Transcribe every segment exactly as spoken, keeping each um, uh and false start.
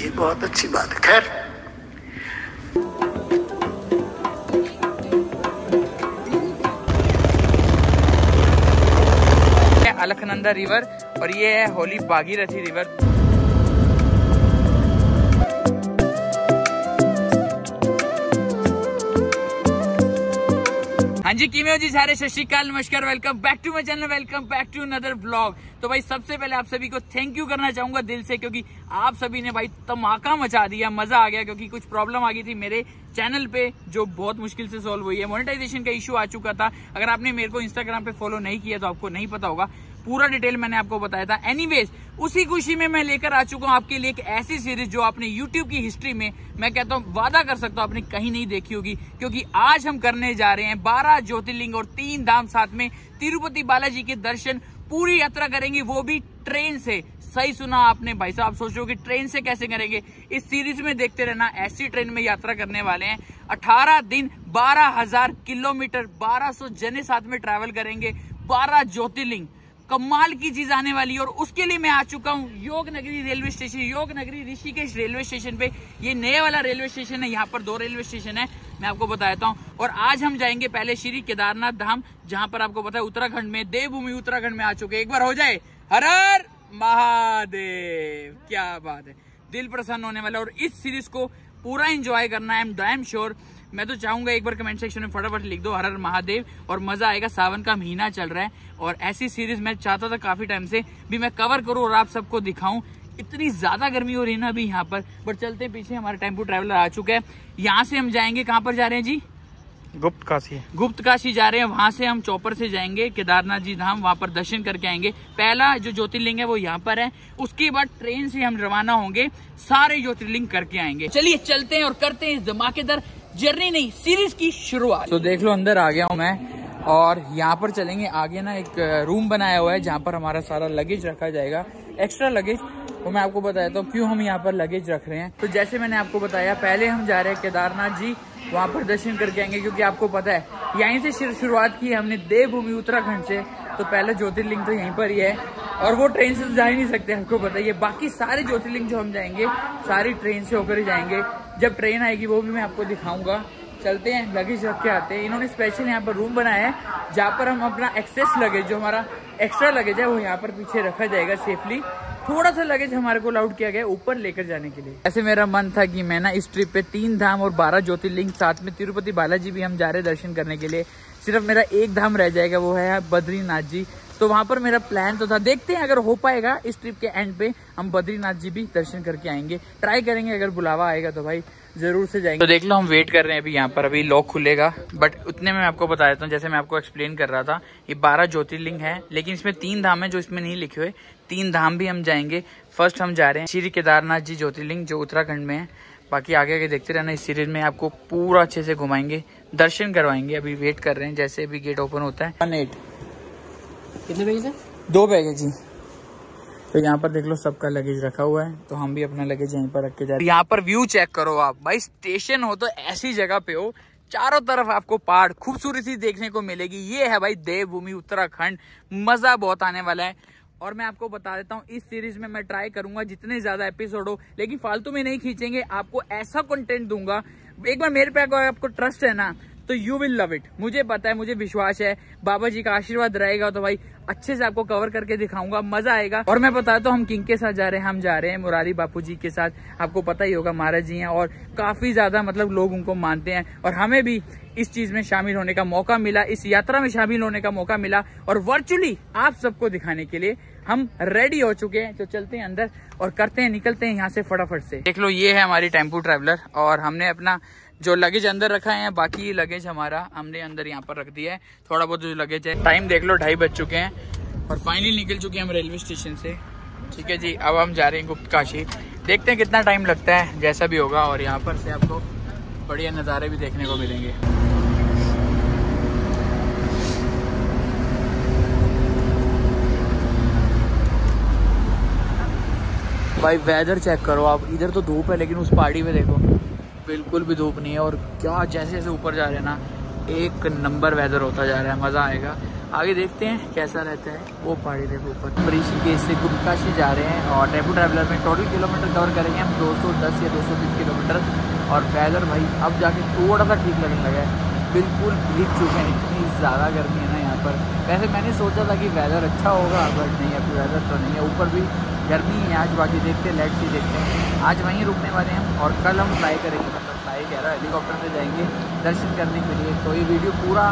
ये बहुत अच्छी बात है। खैर अलकनंदा रिवर और ये है होली भागीरथी रिवर। हाँ जी किमें हो जी सारे, सत श्री अकाल, नमस्कार, welcome back to my channel, welcome back to another vlog. तो भाई सबसे पहले आप सभी को थैंक यू करना चाहूंगा दिल से, क्योंकि आप सभी ने भाई धमाका मचा दिया, मजा आ गया। क्योंकि कुछ प्रॉब्लम आ गई थी मेरे चैनल पे जो बहुत मुश्किल से सॉल्व हुई है, मोनेटाइजेशन का इशू आ चुका था। अगर आपने मेरे को इंस्टाग्राम पे फॉलो नहीं किया तो आपको नहीं पता होगा, पूरा डिटेल मैंने आपको बताया था। एनीवेज उसी खुशी में मैं लेकर आ चुका हूँ आपके लिए एक ऐसी सीरीज जो आपने यूट्यूब की हिस्ट्री में, मैं कहता हूँ वादा कर सकता हूँ, आपने कहीं नहीं देखी होगी। क्योंकि आज हम करने जा रहे हैं बारह ज्योतिर्लिंग और तीन धाम, साथ में तिरुपति बालाजी के दर्शन, पूरी यात्रा करेंगे वो भी ट्रेन से। सही सुना आपने भाई साहब, आप सोच रहे हो कि ट्रेन से कैसे करेंगे। इस सीरीज में देखते रहना, ऐसी ट्रेन में यात्रा करने वाले हैं। अठारह दिन, बारह हजार किलोमीटर, बारह सौ जने साथ में ट्रैवल करेंगे, बारह ज्योतिर्लिंग, कमाल की चीज आने वाली है। और उसके लिए मैं आ चुका हूँ योग नगरी रेलवे स्टेशन, योग नगरी ऋषिकेश रेलवे स्टेशन पे। ये नए वाला रेलवे स्टेशन है, यहाँ पर दो रेलवे स्टेशन है, मैं आपको बताता हूँ। और आज हम जाएंगे पहले श्री केदारनाथ धाम, जहाँ पर आपको पता है उत्तराखंड में, देवभूमि उत्तराखंड में आ चुके। एक बार हो जाए हर हर महादेव, क्या बात है, दिल प्रसन्न होने वाला। और इस सीरीज को पूरा एंजॉय करना है, आई एम डैम श्योर। मैं तो चाहूंगा एक बार कमेंट सेक्शन में फटाफट लिख दो हर हर महादेव, और मजा आएगा। सावन का महीना चल रहा है और ऐसी सीरीज मैं चाहता था काफी टाइम से भी मैं कवर करूं और आप सबको दिखाऊं। इतनी ज्यादा गर्मी हो रही है ना अभी यहाँ पर, बट चलते हैं। पीछे हमारा टेम्पो ट्रैवलर आ चुका है। यहाँ से हम जाएंगे, कहाँ पर जा रहे हैं जी? गुप्त काशी, गुप्त काशी जा रहे हैं। वहां से हम चौपर से जाएंगे केदारनाथ जी धाम, वहां पर दर्शन करके आएंगे। पहला जो ज्योतिर्लिंग है वो यहाँ पर है, उसके बाद ट्रेन से हम रवाना होंगे, सारे ज्योतिर्लिंग करके आएंगे। चलिए चलते हैं और करते हैं इस धमाकेदार जर्नी, नहीं सीरीज की शुरुआत। तो देख लो अंदर आ गया हूँ मैं, और यहाँ पर चलेंगे आगे ना, एक रूम बनाया हुआ है जहाँ पर हमारा सारा लगेज रखा जाएगा, एक्स्ट्रा लगेज। तो मैं आपको बताता हूँ क्यों हम यहाँ पर लगेज रख रहे हैं। तो जैसे मैंने आपको बताया, पहले हम जा रहे हैं केदारनाथ जी, वहाँ पर दर्शन करके आएंगे। क्योंकि आपको पता है यहीं से शुरुआत की हमने देवभूमि उत्तराखंड से, तो पहला ज्योतिर्लिंग तो यहीं पर ही है, और वो ट्रेन से जा ही नहीं सकते, हमको पता है। बाकी सारे ज्योतिर्लिंग जो हम जाएंगे सारी ट्रेन से होकर ही जाएंगे। जब ट्रेन आएगी वो भी मैं आपको दिखाऊंगा। चलते हैं, लगेज रख के आते हैं। इन्होंने स्पेशल यहाँ पर रूम बनाया है जहाँ पर हम अपना एक्सेस लगेज, जो हमारा एक्स्ट्रा लगेज है, वो यहाँ पर पीछे रखा जाएगा सेफली। थोड़ा सा लगेज हमारे को अलाउड किया गया ऊपर लेकर जाने के लिए। ऐसे मेरा मन था कि मैं ना इस ट्रिप पे तीन धाम और बारह ज्योतिर्लिंग, साथ में तिरुपति बालाजी भी हम जा रहे दर्शन करने के लिए। सिर्फ मेरा एक धाम रह जाएगा, वो है बद्रीनाथ जी। तो वहाँ पर मेरा प्लान तो था, देखते हैं अगर हो पाएगा इस ट्रिप के एंड पे हम बद्रीनाथ जी भी दर्शन करके आएंगे, ट्राई करेंगे। अगर बुलावा आएगा तो भाई जरूर से जाएंगे। तो देख लो हम वेट कर रहे हैं अभी यहाँ पर, अभी लॉक खुलेगा। बट उतने में मैं आपको बता देता हूँ, जैसे मैं आपको एक्सप्लेन कर रहा था, ये बारह ज्योतिर्लिंग है, लेकिन इसमें तीन धाम है जो इसमें नहीं लिखे हुए। तीन धाम भी हम जाएंगे। फर्स्ट हम जा रहे हैं श्री केदारनाथ जी ज्योतिर्लिंग, जो उत्तराखंड में है। बाकी आगे आगे देखते रहना, इस सीरीज में आपको पूरा अच्छे से घुमाएंगे, दर्शन करवाएंगे। अभी वेट कर रहे हैं, जैसे अभी गेट ओपन होता है। कितने बैगेज है? दो बैगेज जी। तो यहाँ पर देख लो सबका लगेज रखा हुआ है, तो हम भी अपना लगेज यहीं पर रख के जा रहे हैं। यहाँ पर व्यू चेक करो आप भाई, स्टेशन हो तो ऐसी जगह पे हो, चारों तरफ आपको पहाड़, खूबसूरती देखने को मिलेगी। ये है भाई देवभूमि उत्तराखंड, मजा बहुत आने वाला है। और मैं आपको बता देता हूँ इस सीरीज में मैं ट्राई करूंगा जितने ज्यादा एपिसोड हो, लेकिन फालतू में नहीं खींचेंगे। आपको ऐसा कंटेंट दूंगा, एक बार मेरे पे आपको ट्रस्ट है ना, तो यू विल लव इट। मुझे पता है, मुझे विश्वास है, बाबा जी का आशीर्वाद रहेगा तो भाई अच्छे से आपको कवर करके दिखाऊंगा, मजा आएगा। और मैं बताता हूँ तो हम किंग के साथ जा रहे हैं, हम जा रहे हैं मुरारी बापू जी के साथ। आपको पता ही होगा महाराज जी हैं, और काफी ज्यादा मतलब लोग उनको मानते हैं, और हमें भी इस चीज में शामिल होने का मौका मिला, इस यात्रा में शामिल होने का मौका मिला, और वर्चुअली आप सबको दिखाने के लिए हम रेडी हो चुके हैं। तो चलते हैं अंदर और करते हैं, निकलते हैं यहाँ से फटाफट से। देख लो ये है हमारी टेम्पो ट्रैवलर, और हमने अपना जो लगेज अंदर रखा है, बाकी लगेज हमारा हमने अंदर यहाँ पर रख दिया है, थोड़ा बहुत जो लगेज है। टाइम देख लो, ढाई बज चुके हैं और फाइनली निकल चुके हैं हम रेलवे स्टेशन से। ठीक है जी, अब हम जा रहे हैं गुप्त काशी, देखते हैं कितना टाइम लगता है, जैसा भी होगा। और यहाँ पर से आपको बढ़िया नज़ारे भी देखने को मिलेंगे। भाई वेदर चेक करो आप, इधर तो धूप है लेकिन उस पहाड़ी में देखो बिल्कुल भी धूप नहीं है, और क्या जैसे जैसे ऊपर जा रहे हैं ना, एक नंबर वेदर होता जा रहा है, मज़ा आएगा। आगे देखते हैं कैसा रहता है। वो पहाड़ी देखो ऊपर। ऋषिकेश से गुप्त काशी जा रहे हैं और टेम्पो ट्रैवलर में टोटल किलोमीटर कवर करेंगे हम दो सौ दस या दो सौ बीस किलोमीटर। और पैदल भाई अब जाके थोड़ा सा ठीक लगने लगा है, बिल्कुल भीग चुके हैं, इतनी ज़्यादा गर्मी है ना यहाँ पर। वैसे मैंने सोचा था कि वेदर अच्छा होगा बट नहीं, अभी वेदर तो नहीं है, ऊपर भी गर्मी है आज। बाकी देखते हैं, लाइट से देखते हैं, आज वहीं रुकने वाले हैं और कल हम फ्लाई करेंगे, मतलब फ्लाई कह रहा है, हेलीकॉप्टर से जाएंगे दर्शन करने के लिए। तो ये वीडियो पूरा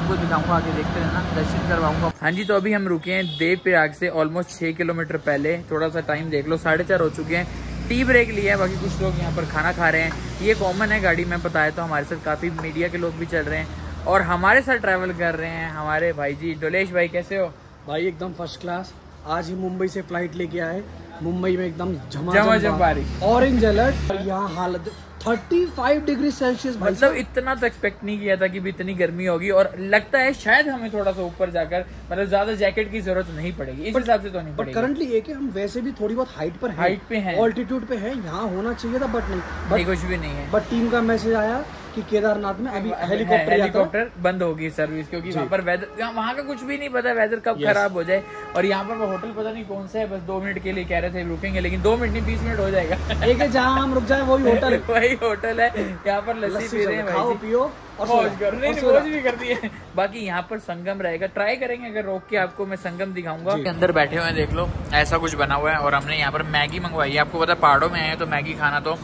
आपको दिखाऊंगा, आगे देखते रहना, दर्शन करवाऊंगा। हाँ जी, तो अभी हम रुके हैं देव प्रयाग से ऑलमोस्ट छः किलोमीटर पहले। थोड़ा सा टाइम देख लो, साढ़े चार हो चुके हैं। टी ब्रेक लिया है, बाकी कुछ लोग यहाँ पर खाना खा रहे हैं। ये कॉमन है गाड़ी में, बताया तो हमारे साथ काफ़ी मीडिया के लोग भी चल रहे हैं और हमारे साथ ट्रैवल कर रहे हैं हमारे भाई जी डोलेश भाई। कैसे हो भाई? एकदम फर्स्ट क्लास। आज ही मुंबई से फ्लाइट लेके आए, मुंबई में एकदम झमाझम बारिश, ऑरेंज अलर्ट। यहाँ हालत पैंतीस डिग्री सेल्सियस, मतलब इतना तो एक्सपेक्ट नहीं किया था कि भी इतनी गर्मी होगी। और लगता है शायद हमें थोड़ा सा ऊपर जाकर मतलब ज्यादा जैकेट की जरूरत नहीं पड़ेगी, इस हिसाब से तो नहीं पड़ेगी। करंटली ये कि हम वैसे भी थोड़ी बहुत हाइट पर हाइट पे हैं, ऑल्टीट्यूड पे हैं, यहाँ होना चाहिए था बट नहीं, बट कुछ भी नहीं है। बट टीम का मैसेज आया कि केदारनाथ में अभी हेलीकॉप्टर हेलीकॉप्टर बंद होगी सर्विस, क्योंकि वहाँ पर वेदर, वहाँ का कुछ भी नहीं पता वेदर कब खराब हो जाए। और यहाँ पर होटल पता नहीं कौन सा है, बस दो मिनट के लिए कह रहे थे रुकेंगे, लेकिन दो मिनट नहीं बीस मिनट हो जाएगा। एक है जहाँ हम रुक जाए वही होटल वही होटल है। यहाँ पर लस्सी पी रहे हैं, खाओ पियो और मौज भी करती है। बाकी यहाँ पर संगम रहेगा, ट्राई करेंगे अगर रोक के आपको मैं संगम दिखाऊंगा। अंदर बैठे हुए हैं, देख लो ऐसा कुछ बना हुआ है। और हमने यहाँ पर मैगी मंगवाई है, आपको पता पहाड़ों में आए तो मैगी खाना तो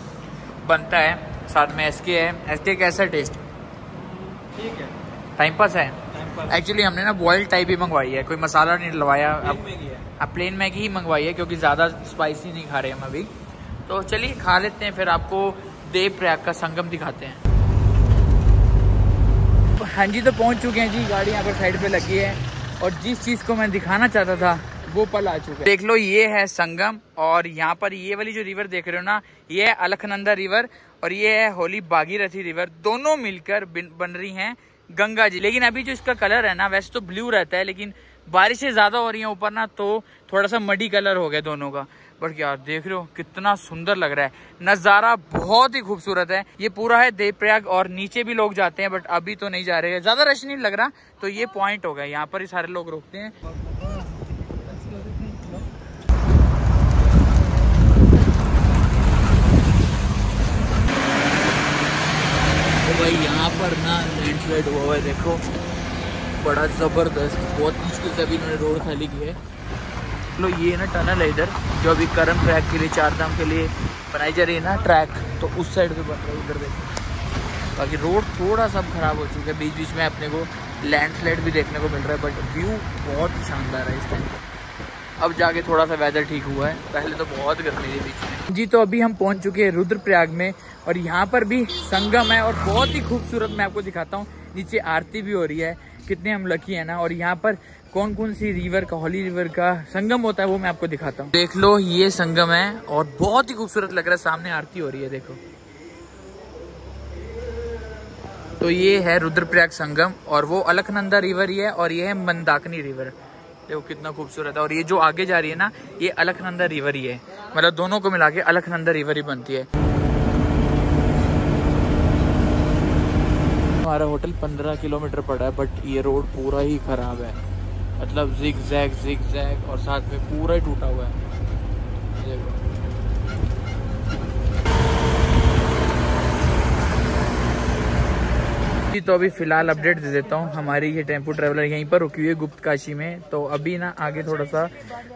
बनता है। साथ में एसके है, एसके कैसा टेस्ट? ठीक है, टाइम पास है। एक्चुअली हमने ना बॉइल्ड टाइप ही मंगवाई है, कोई मसाला नहीं डलवाया, अब प्लेन मैगी ही मंगवाई है क्योंकि ज़्यादा स्पाइसी नहीं खा रहे हम अभी। तो चलिए खा लेते हैं, फिर आपको देव प्रयाग का संगम दिखाते हैं। हाँ जी, तो पहुंच चुके हैं जी, गाड़ी यहाँ पर साइड पे लगी है और जिस चीज़ को मैं दिखाना चाहता था वो पल आ चुका है। देख लो, ये है संगम और यहाँ पर ये वाली जो रिवर देख रहे हो ना, ये है अलकनंदा रिवर और ये है होली भागीरथी रिवर। दोनों मिलकर बन रही हैं गंगा जी। लेकिन अभी जो इसका कलर है ना, वैसे तो ब्लू रहता है लेकिन बारिशें ज़्यादा हो रही हैं ऊपर ना, तो थोड़ा सा मडी कलर हो गया दोनों का। बट यार देख रहे हो कितना सुंदर लग रहा है नज़ारा, बहुत ही खूबसूरत है। ये पूरा है देवप्रयाग और नीचे भी लोग जाते हैं बट अभी तो नहीं जा रहे हैं, ज़्यादा रश नहीं लग रहा। तो ये पॉइंट हो गया, यहाँ पर ही सारे लोग रोकते हैं। भाई यहाँ पर ना लैंडस्लाइड हुआ हुआ है, देखो बड़ा ज़बरदस्त, बहुत मुश्किल से अभी इन्होंने रोड खाली की है। लो ये ना टनल है इधर, जो अभी करम ट्रैक के लिए, चारधाम के लिए बनाई जा रही है ना ट्रैक, तो उस साइड पे बन रहा है, उधर देखो। बाकी रोड थोड़ा सा ख़राब हो चुका है, बीच बीच में अपने को लैंडस्लाइड भी देखने को मिल रहा है बट व्यू बहुत ही शानदार है इस टाइम। अब जाके थोड़ा सा वेदर ठीक हुआ है, पहले तो बहुत गर्मी थी बीच में जी। तो अभी हम पहुंच चुके हैं रुद्रप्रयाग में और यहाँ पर भी संगम है और बहुत ही खूबसूरत, मैं आपको दिखाता हूँ। नीचे आरती भी हो रही है, कितने हम लकी हैं ना। और यहाँ पर कौन कौन सी रिवर का, होली रिवर का संगम होता है वो मैं आपको दिखाता हूँ। देख लो ये संगम है और बहुत ही खूबसूरत लग रहा है, सामने आरती हो रही है देखो। तो ये है रुद्रप्रयाग संगम और वो अलकनंदा रिवर ही है और ये है मंदाकिनी रिवर, देखो कितना खूबसूरत है। और ये जो आगे जा रही है ना, ये अलकनंदा रिवर ही है, मतलब दोनों को मिला के अलकनंदा रिवर ही बनती है। हमारा होटल पंद्रह किलोमीटर पड़ा है बट ये रोड पूरा ही खराब है, मतलब जिग जैग जिग जैग और साथ में पूरा ही टूटा हुआ है। तो अभी फिलहाल अपडेट दे देता हूँ। हमारी ये टेम्पो ट्रैवलर यहीं पर रुकी हुई है गुप्त काशी में। तो अभी ना आगे थोड़ा सा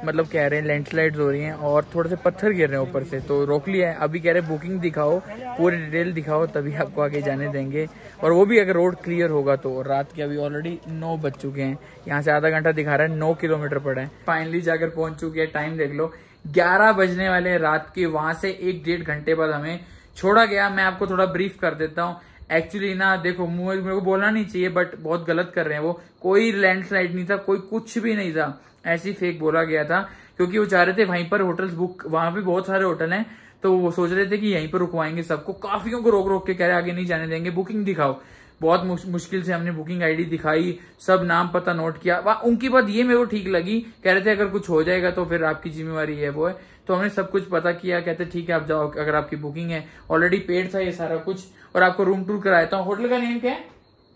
मतलब कह रहे हैं लैंडस्लाइड्स हो रही हैं और थोड़े से पत्थर गिर रहे हैं ऊपर से, तो रोक लिया है। अभी कह रहे हैं बुकिंग दिखाओ, पूरी डिटेल दिखाओ तभी आपको आगे जाने देंगे, और वो भी अगर रोड क्लियर होगा तो। रात के अभी ऑलरेडी नौ बज चुके हैं, यहाँ से आधा घंटा दिखा रहा है, नौ किलोमीटर पड़ा है। फाइनली जाकर पहुँच चुके हैं, टाइम देख लो ग्यारह बजने वाले हैं रात के। वहाँ से एक डेढ़ घंटे बाद हमें छोड़ा गया। मैं आपको थोड़ा ब्रीफ कर देता हूँ। एक्चुअली ना देखो, मुझे मेरे को बोलना नहीं चाहिए बट बहुत गलत कर रहे हैं वो। कोई लैंडस्लाइड नहीं था, कोई कुछ भी नहीं था, ऐसी फेक बोला गया था क्योंकि वो चाह रहे थे वहीं पर होटल्स बुक, वहां पे बहुत सारे होटल हैं तो वो सोच रहे थे कि यहीं पर रुकवाएंगे सबको। काफियों को रोक रोक के कह रहे आगे नहीं जाने देंगे, बुकिंग दिखाओ। बहुत मुश, मुश्किल से हमने बुकिंग आईडी दिखाई, सब नाम पता नोट किया। वाह, उनकी बात ये मेरे को ठीक लगी, कह रहे थे अगर कुछ हो जाएगा तो फिर आपकी जिम्मेवारी है वो है। तो हमने सब कुछ पता किया, कहते ठीक है आप जाओ अगर आपकी बुकिंग है। ऑलरेडी पेड था ये सारा कुछ। और आपको रूम टूर कराया था। होटल का नेम क्या है?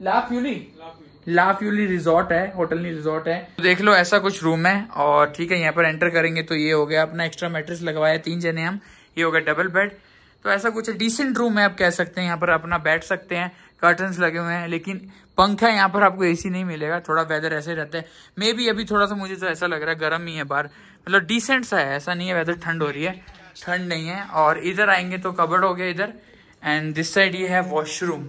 लाफ्यूली। लाफ्यूली रिजॉर्ट है, होटल नहीं रिजॉर्ट है, तो देख लो ऐसा कुछ रूम है। और ठीक है, यहाँ पर एंटर करेंगे तो ये हो गया अपना, एक्स्ट्रा मैट्रेस लगवाया तीन जने हम, ये हो गया डबल बेड। तो ऐसा कुछ डिसेंट रूम है आप कह सकते हैं, यहाँ पर अपना बैठ सकते हैं, कर्टन्स लगे हुए हैं, लेकिन पंखा यहाँ पर आपको एसी नहीं मिलेगा, थोड़ा वेदर ऐसे रहता है। मे भी अभी थोड़ा सा मुझे तो ऐसा लग रहा है गर्म ही है बाहर, मतलब डिसेंट सा है, ऐसा नहीं है वेदर ठंड हो रही है, ठंड नहीं है। और इधर आएंगे तो कबर्ड हो गया इधर, एंड दिस साइड ये है वॉशरूम।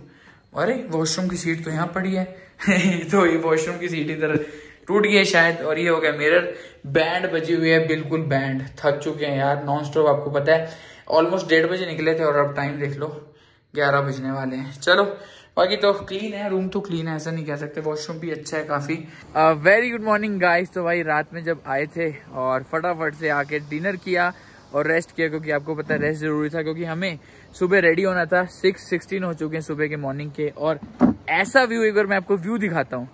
अरे वॉशरूम की सीट तो यहाँ पड़ी है तो ये वॉशरूम की सीट इधर टूट गई है शायद। और ये हो गया मिरर, बैंड बजी हुई है, बिल्कुल बैंड, थक चुके हैं यार नॉन स्टॉप, आपको पता है ऑलमोस्ट डेढ़ बजे निकले थे और अब टाइम देख लो ग्यारह बजने वाले हैं। चलो बाकी तो क्लीन है, रूम तो क्लीन है, ऐसा नहीं कह सकते, वॉशरूम भी अच्छा है काफ़ी। Very good morning guys. तो भाई रात में जब आए थे और फटाफट से आके डिनर किया और रेस्ट किया, क्योंकि आपको पता है रेस्ट ज़रूरी था, क्योंकि हमें सुबह रेडी होना था। सिक्स सिक्सटीन हो चुके हैं सुबह के मॉर्निंग के, और ऐसा व्यू एक बार मैं आपको व्यू दिखाता हूँ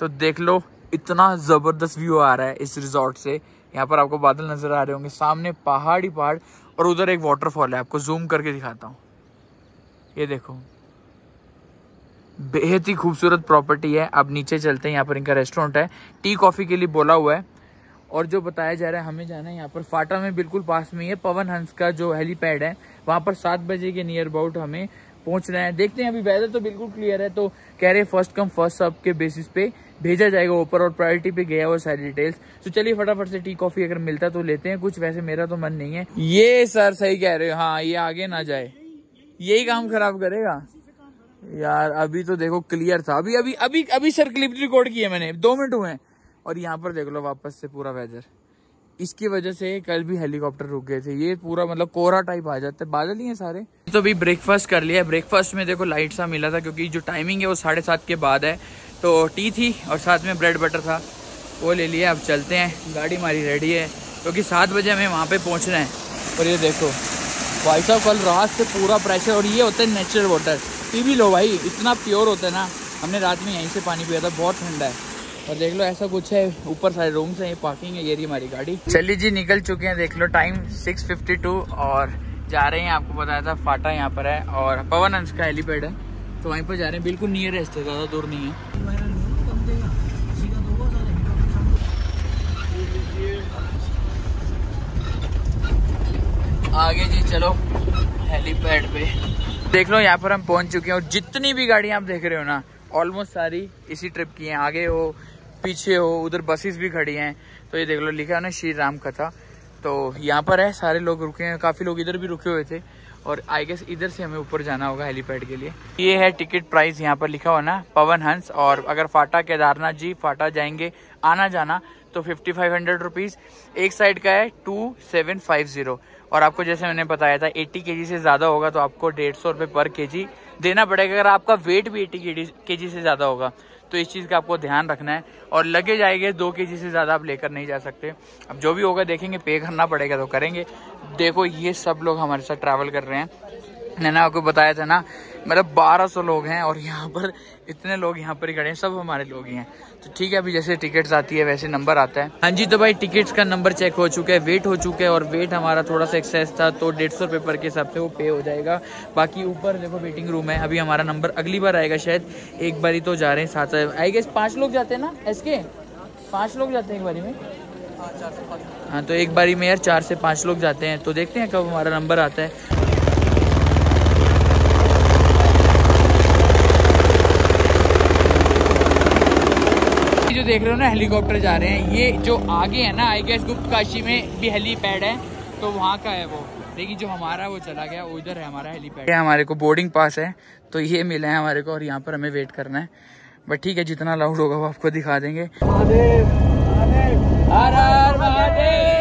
तो देख लो, इतना ज़बरदस्त व्यू आ रहा है इस रिजॉर्ट से। यहाँ पर आपको बादल नज़र आ रहे होंगे, सामने पहाड़ ही पहाड़, और उधर एक वाटरफॉल है, आपको जूम करके दिखाता हूँ, ये देखो बेहद ही खूबसूरत प्रॉपर्टी है। आप नीचे चलते हैं, यहाँ पर इनका रेस्टोरेंट है, टी कॉफ़ी के लिए बोला हुआ है। और जो बताया जा रहा है हमें जाना है यहाँ पर फाटा में, बिल्कुल पास में ही है पवन हंस का जो हेलीपैड है, वहाँ पर सात बजे के नियर अबाउट हमें पहुँचना है। देखते हैं, अभी वेदर तो बिल्कुल क्लियर है, तो कह रहे हैं फर्स्ट कम फर्स्ट सर्व के बेसिस पे भेजा जाएगा ऊपर, और प्रायोरिटी पे गया हुआ सारी डिटेल्स। तो चलिए फटाफट से टी कॉफ़ी अगर मिलता तो लेते हैं कुछ, वैसे मेरा तो मन नहीं है। ये सर सही कह रहे हो, हाँ ये आगे ना जाए, यही काम खराब करेगा यार। अभी तो देखो क्लियर था, अभी अभी अभी अभी सर क्लिप रिकॉर्ड किए मैंने, दो मिनट हुए हैं। और यहाँ पर देख लो वापस से पूरा वेदर, इसकी वजह से कल भी हेलीकॉप्टर रुक गए थे, ये पूरा मतलब कोहरा टाइप आ जाता है, बादल ही है सारे। तो अभी ब्रेकफास्ट कर लिया, ब्रेकफास्ट में देखो लाइट सा मिला था, क्योंकि जो टाइमिंग है वो साढ़े सात के बाद है। तो टी थी और साथ में ब्रेड बटर था, वो ले लिया। अब चलते हैं, गाड़ी हमारी रेडी है, क्योंकि सात बजे हमें वहाँ पर पहुँचना है। और ये देखो भाई साहब, कल रात से पूरा प्रेशर, और ये होता है नेचुरल वाटर, पी भी लो भाई, इतना प्योर होता है ना। हमने रात में यहीं से पानी पिया था, बहुत ठंडा है। और देख लो ऐसा कुछ है, ऊपर सारे रूम्स हैं, ये पार्किंग है, ये रही हमारी गाड़ी। चलिए जी, निकल चुके हैं, देख लो टाइम सिक्स फिफ्टी टू, और जा रहे हैं, आपको बताया था फाटा यहाँ पर है और पवन हंस का हेलीपैड है, तो वहीं पर जा रहे हैं, बिल्कुल नियरेस्ट है, ज़्यादा दूर नहीं है। आगे जी चलो हेलीपैड पे, देख लो यहाँ पर हम पहुँच चुके हैं। और जितनी भी गाड़ियाँ आप देख रहे हो ना, ऑलमोस्ट सारी इसी ट्रिप की हैं, आगे हो पीछे हो, उधर बसेस भी खड़ी हैं। तो ये देख लो लिखा है ना श्री राम कथा, तो यहाँ पर है, सारे लोग रुके हैं, काफ़ी लोग इधर भी रुके हुए थे। और आई गेस इधर से हमें ऊपर जाना होगा हेलीपैड के लिए। ये है टिकट प्राइस, यहाँ पर लिखा हुआ ना पवन हंस, और अगर फाटा केदारनाथ जी फाटा जाएंगे आना जाना तो फिफ्टी फाइव हंड्रेड रुपीज़ एक साइड का है, टू सेवन फाइव ज़ीरो। और आपको जैसे मैंने बताया था एटी के जी से ज़्यादा होगा तो आपको डेढ़ सौ रुपये पर के जी देना पड़ेगा, अगर आपका वेट भी एटी के जी से ज़्यादा होगा तो इस चीज़ का आपको ध्यान रखना है। और लगेज आएंगे दो के जी से ज़्यादा आप लेकर नहीं जा सकते। अब जो भी होगा देखेंगे, पे करना पड़ेगा तो करेंगे। देखो ये सब लोग हमारे साथ ट्रैवल कर रहे हैं, मैंने आपको बताया था ना, मतलब बारह सौ लोग हैं और यहाँ पर इतने लोग यहाँ पर ही खड़े हैं, सब हमारे लोग ही हैं। तो ठीक है, अभी जैसे टिकट्स आती है वैसे नंबर आता है। हाँ जी, तो भाई टिकट्स का नंबर चेक हो चुका है, वेट हो चुका है, और वेट हमारा थोड़ा सा एक्सेस था तो डेढ़ सौ रुपये पर के हिसाब से वो पे हो जाएगा। बाकी ऊपर देखो वेटिंग रूम है, अभी हमारा नंबर अगली बार आएगा शायद, एक बारी तो जा रहे हैं साथ, आई गेस पाँच लोग जाते हैं ना, इसके पाँच लोग जाते हैं एक बारी में, हाँ तो एक बारी में यार चार से पाँच लोग जाते हैं, तो देखते हैं कब हमारा नंबर आता है। देख रहे हो ना हेलीकॉप्टर जा रहे हैं, ये जो आगे है ना आई गेस गुप्त काशी में भी हेलीपैड है तो वहाँ का है वो, लेकिन जो हमारा वो चला गया, उधर है हमारा हेलीपैड। हमारे को बोर्डिंग पास है तो ये मिला है हमारे को, और यहाँ पर हमें वेट करना है, बट ठीक है जितना लाउड होगा वो आपको दिखा देंगे। महादेव महादेव महादेव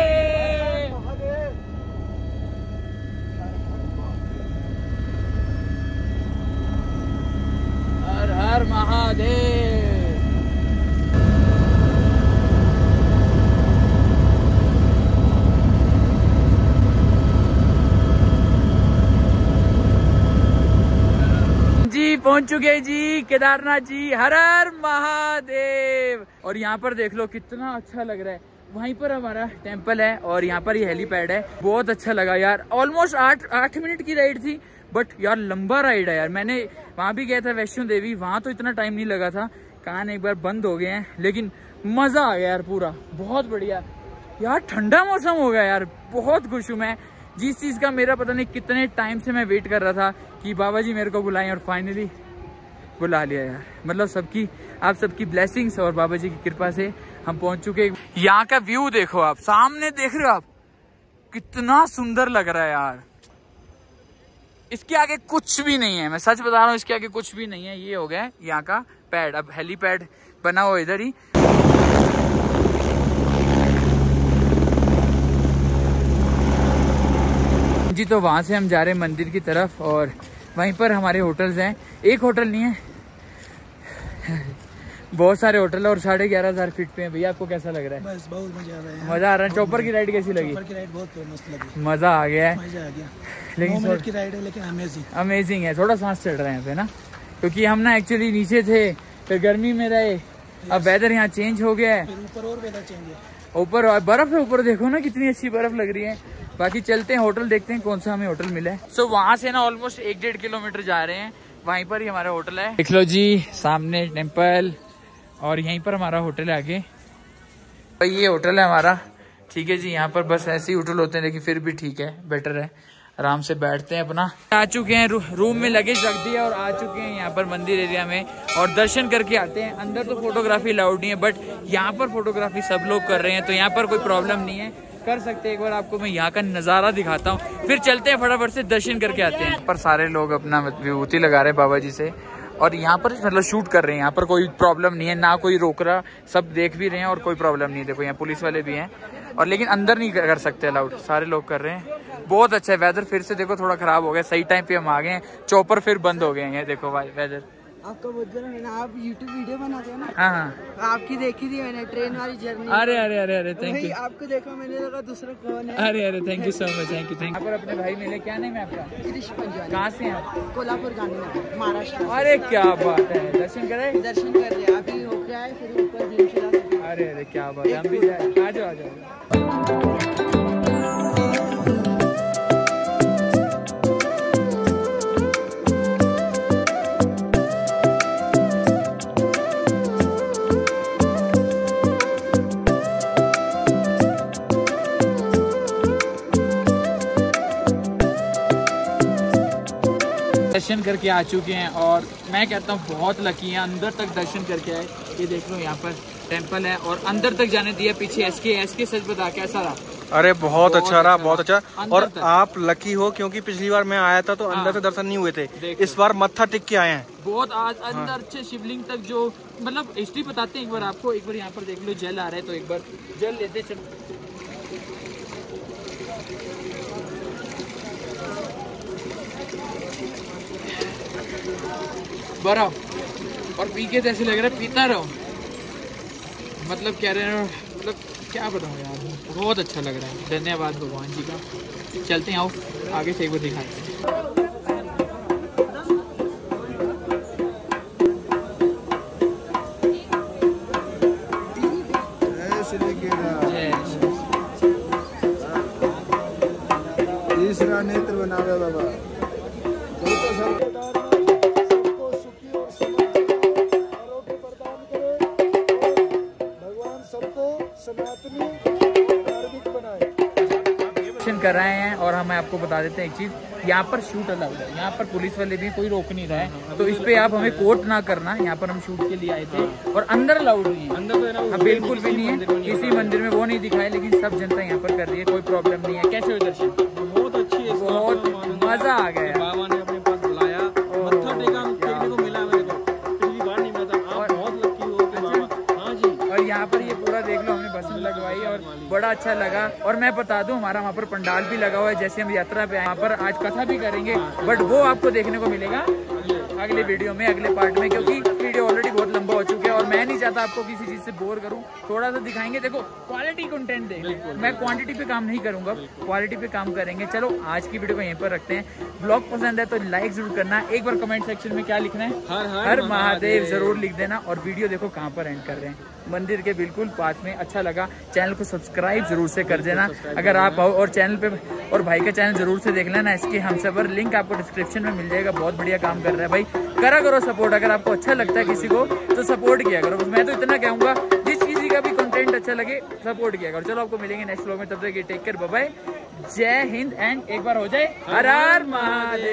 हर हर महादेव। पहुंच चुके हैं जी केदारनाथ जी, हर हर महादेव। और यहाँ पर देख लो कितना अच्छा लग रहा है, वहीं पर हमारा टेंपल है और यहाँ पर ये हेलीपैड है। बहुत अच्छा लगा यार, ऑलमोस्ट आठ आठ मिनट की राइड थी, बट यार लंबा राइड है यार। मैंने वहाँ भी गया था वैष्णो देवी, वहाँ तो इतना टाइम नहीं लगा था, कान एक बार बंद हो गए हैं, लेकिन मज़ा आ गया यार पूरा, बहुत बढ़िया यार। ठंडा मौसम हो गया यार, बहुत खुश हूँ मैं। जिस चीज़ का मेरा पता नहीं कितने टाइम से मैं वेट कर रहा था कि बाबा जी मेरे को बुलाएं, और फाइनली बुला लिया यार। मतलब सबकी, आप सबकी ब्लेसिंग्स और बाबा जी की कृपा से हम पहुंच चुके। यहाँ का व्यू देखो आप, सामने देख रहे हो आप, कितना सुंदर लग रहा है यार। इसके आगे कुछ भी नहीं है, मैं सच बता रहा हूँ, इसके आगे कुछ भी नहीं है। ये हो गया यहाँ का पैड, अब हेलीपैड बना हुआ इधर ही। जी तो वहाँ से हम जा रहे हैं मंदिर की तरफ, और वहीं पर हमारे होटल्स हैं। एक होटल नहीं है, बहुत सारे होटल है, और साढ़े ग्यारह हजार फीट पे हैं। भैया आपको कैसा लग रहा है? बस बहुत मजा आ रहा है, मजा आ रहा है। चौपर की राइड कैसी लगी? चौपर की राइड बहुत मस्त लगी, मजा आ गया है, मजा आ गया। लेकिन नौ मिनट की राइड है, लेकिन अमेजिंग अमेजिंग है। थोड़ा सांस चढ़ रहा है यहाँ पे ना, क्योंकि हम ना एक्चुअली नीचे थे, फिर गर्मी में रहे, अब वेदर यहाँ चेंज हो गया है, ऊपर और वेदर चेंज है, ऊपर और बर्फ है ऊपर। देखो ना कितनी अच्छी बर्फ लग रही है। बाकी चलते हैं होटल देखते हैं कौन सा हमें होटल मिला है। सो so, वहाँ से ना ऑलमोस्ट एक डेढ़ किलोमीटर जा रहे हैं, वहीं पर ही हमारा होटल है। देख लो जी, सामने टेम्पल और यहीं पर हमारा होटल है आगे। तो ये होटल है हमारा, ठीक है जी। यहाँ पर बस ऐसे ही होटल होते हैं, लेकिन फिर भी ठीक है, बेटर है, आराम से बैठते हैं अपना। आ चुके हैं, रू, रूम में लगेज रख दिया और आ चुके हैं यहाँ पर मंदिर एरिया में, और दर्शन करके आते हैं। अंदर तो फोटोग्राफी अलाउड नहीं है, बट यहाँ पर फोटोग्राफी सब लोग कर रहे हैं, तो यहाँ पर कोई प्रॉब्लम नहीं है, कर सकते हैं। एक बार आपको मैं यहाँ का नज़ारा दिखाता हूँ, फिर चलते हैं, फटाफट से दर्शन करके आते हैं। पर सारे लोग अपना विभूति लगा रहे हैं बाबा जी से, और यहाँ पर मतलब शूट कर रहे हैं। यहाँ पर कोई प्रॉब्लम नहीं है, ना कोई रोक रहा, सब देख भी रहे हैं और कोई प्रॉब्लम नहीं है। देखो यहाँ पुलिस वाले भी हैं, और लेकिन अंदर नहीं कर सकते अलाउड, सारे लोग कर रहे हैं। बहुत अच्छा है वेदर, फिर से देखो थोड़ा खराब हो गया, सही टाइम पे हम आ गए हैं। चौपर फिर बंद हो गए हैं, देखो भाई वेदर। आपका बहुत बड़ा है ना, आप यूट्यूब वीडियो बनाते हो ना? हाँ हाँ, आपकी देखी थी मैंने, ट्रेन वाली जर्नी। अरे अरे अरे अरे थैंक यू, आपको देखा मैंने, लगा दूसरा कौन है। अरे अरे thank you so much, thank you thank you. अपने भाई मिले, क्या नाम है आपका? क्रिश पंजाबी। कहाँ से हैं? कोल्हापुर, गांधीनगर, महाराष्ट्र। अरे क्या बात है, दर्शन करे? दर्शन कर लिया अभी, होकर आए, फिर ऊपर झील चला। अरे अरे क्या बात है, हम भी जाए। आ जाओ आ जाओ। दर्शन करके आ चुके हैं, और मैं कहता हूँ बहुत लकी हैं, अंदर तक दर्शन करके आए। ये देख लो यहाँ पर टेंपल है, और अंदर तक जाने दिया पीछे एसके। एसके सच बता कैसा रहा? अरे बहुत अच्छा रहा, बहुत अच्छा, और आप लकी हो, क्योंकि पिछली बार मैं आया था तो अंदर से दर्शन नहीं हुए थे, इस बार मत्था टिक के आए हैं। बहुत आज अंदर अच्छे शिवलिंग तक, जो मतलब हिस्ट्री बताते हैं एक बार आपको। एक बार यहाँ पर देख लो, जल आ रहा है, तो एक बार जल लेते। बर्फ और पी के तो ऐसे लग रहा है पीता रहो, मतलब कह रहे हैं, मतलब क्या बताऊँ यार, बहुत अच्छा लग रहा है। धन्यवाद भगवान जी का। चलते हैं, आओ आगे से एक बार दिखाते हैं। तीसरा नेत्र बनावे बाबा। कर रहे हैं, और हम आपको बता देते हैं एक चीज, यहाँ पर शूट अलाउड है, यहाँ पर पुलिस वाले भी कोई रोक नहीं रहा है, तो इस पे आप हमें कोर्ट ना करना। यहाँ पर हम शूट के लिए आए थे, और अंदर अलाउड नहीं है, अंदर बिल्कुल भी नहीं है किसी मंदिर में, वो नहीं दिखाए। लेकिन सब जनता यहाँ पर कर रही है, कोई प्रॉब्लम नहीं है। कैसे हो दर्शन? बहुत अच्छी है, बहुत मजा आ गया। बड़ा अच्छा लगा, और मैं बता दूं हमारा वहाँ पर पंडाल भी लगा हुआ है, जैसे हम यात्रा पे आए वहाँ पर आज कथा भी करेंगे, बट वो आपको देखने को मिलेगा अगले वीडियो में, अगले पार्ट में, क्योंकि वीडियो ऑलरेडी बहुत लंबा हो चुका है, और मैं नहीं चाहता आपको किसी चीज़ से बोर करूं। थोड़ा सा दिखाएंगे, देखो क्वालिटी कंटेंट देंगे, मैं क्वांटिटी पे काम नहीं करूंगा, क्वालिटी पे काम करेंगे। चलो आज की वीडियो को यहीं पर रखते हैं। ब्लॉग पसंद है तो लाइक जरूर करना, एक बार कमेंट सेक्शन में क्या लिखना है, हर हर महादेव जरूर लिख देना, और वीडियो देखो कहाँ पर एंड कर रहे हैं। मंदिर के बिल्कुल पास में। अच्छा लगा, चैनल को सब्सक्राइब जरूर से कर देना अगर आप आओ, और चैनल पे और भाई का चैनल जरूर से देख लेना। इसकी हमसफर लिंक आपको डिस्क्रिप्शन में मिल जाएगा। बहुत बढ़िया काम कर रहा है भाई, करा करो सपोर्ट। अगर आपको अच्छा लगता है किसी को तो सपोर्ट किया करो। मैं तो इतना कहूँगा जिस किसी का भी कंटेंट अच्छा लगे सपोर्ट किया करो। चलो आपको मिलेंगे नेक्स्ट व्लॉग में, तब तक टेक केयर, बाय बाय, जय हिंद एंड एक बार हो जाए हर हर महादेव।